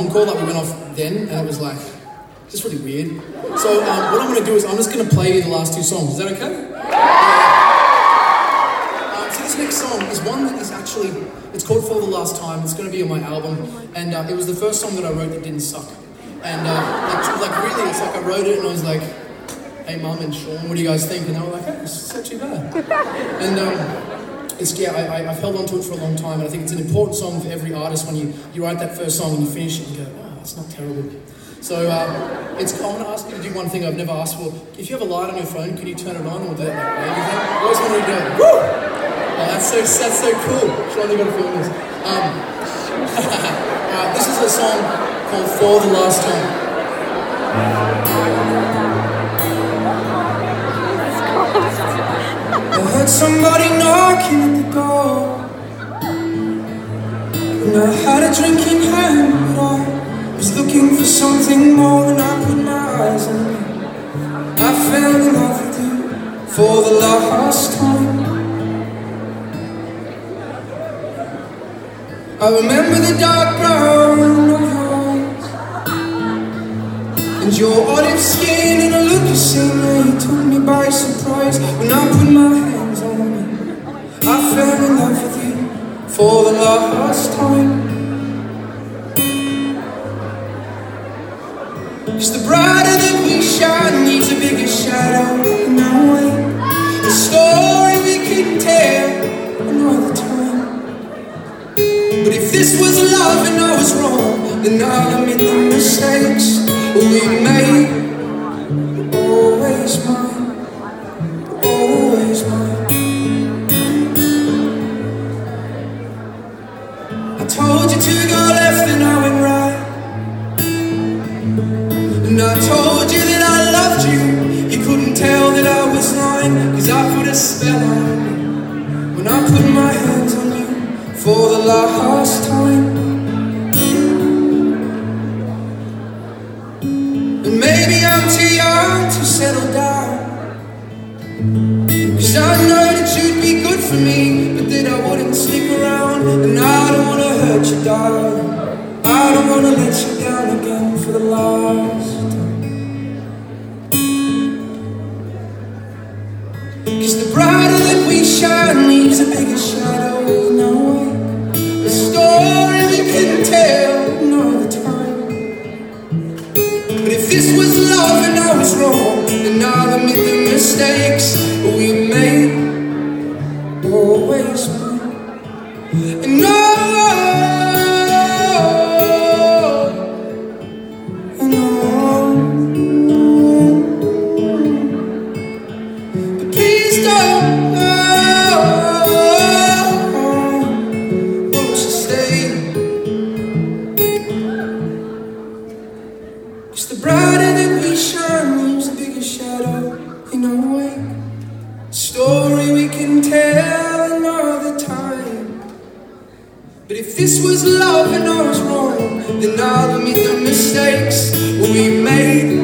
on call that we went off then, and it was like, just really weird. So what I'm going to do is I'm just going to play you the last two songs. Is that okay? So this next song is one that is actually, it's called For the Last Time. It's going to be on my album, and it was the first song that I wrote that didn't suck. And really, it's like I wrote it and I was like, hey, Mum and Sean, what do you guys think? And they were like, hey, it's not too bad. And I've held on to it for a long time, and I think it's an important song for every artist. When you write that first song and you finish it, you go, oh, it's not terrible. So I'm going to ask you to do one thing I've never asked for. If you have a light on your phone, can you turn it on or that? I always wanted to do it. Woo! Oh, that's so cool. Sean, you got to film this. This is a song called For the Last Time. I heard somebody knocking at the door, and I had a drinking hand, but I was looking for something more than I put my eyes on. I fell in love with you for the last time. I remember the dark brown of yours, and your olive skin, and I look the same way. You took me by surprise when I put my hand. I fell in love with you for the last time. Cause the brighter that we shine needs a bigger shadow in our way. The story we can tell another time. But if this was love and I was wrong, then I'll admit the mistakes we made. Always mine, always mine. Told you to go left and I went right, and I told you that I loved you. You couldn't tell that I was lying, cause I put a spell on you when I put my hands on you for the last time. And maybe I'm too young to settle down, cause I know that you'd be good for me, but that I wouldn't stick around. And I don't wanna hurt you, darling. I don't wanna let you down again for the last time. Cause the brighter that we shine leaves a bigger shadow in our way. The story we couldn't tell another time. But if this was love and I was wrong, then I'll admit the mistakes we made. Always made. And then I'll admit the mistakes we made.